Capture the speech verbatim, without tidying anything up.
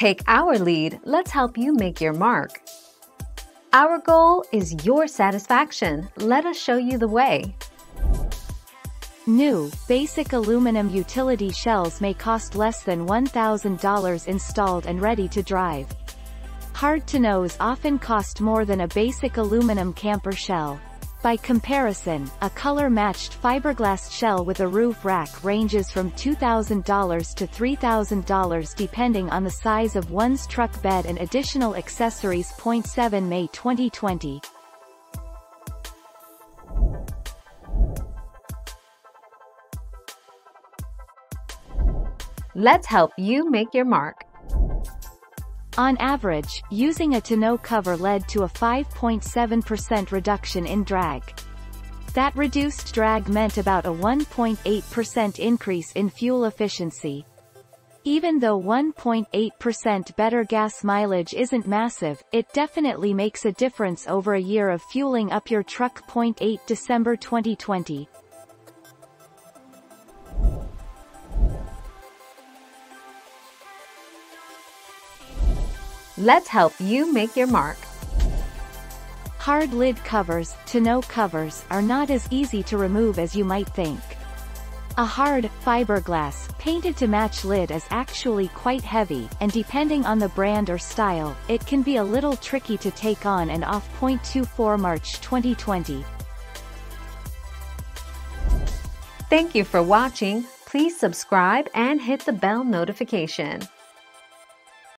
Take our lead, let's help you make your mark. Our goal is your satisfaction. Let us show you the way. New, basic aluminum utility shells may cost less than one thousand dollars installed and ready to drive. Hard-to-nos often cost more than a basic aluminum camper shell. By comparison, a color-matched fiberglass shell with a roof rack ranges from two thousand dollars to three thousand dollars depending on the size of one's truck bed and additional accessories. May twenty twenty. Let's help you make your mark. On average, using a tonneau cover led to a five point seven percent reduction in drag. That reduced drag meant about a one point eight percent increase in fuel efficiency. Even though one point eight percent better gas mileage isn't massive, it definitely makes a difference over a year of fueling up your truck. December twenty twenty. Let's help you make your mark. Hard lid covers, tonneau covers, are not as easy to remove as you might think. A hard, fiberglass, painted to match lid is actually quite heavy, and depending on the brand or style, it can be a little tricky to take on and off. March twenty twenty. Thank you for watching. Please subscribe and hit the bell notification.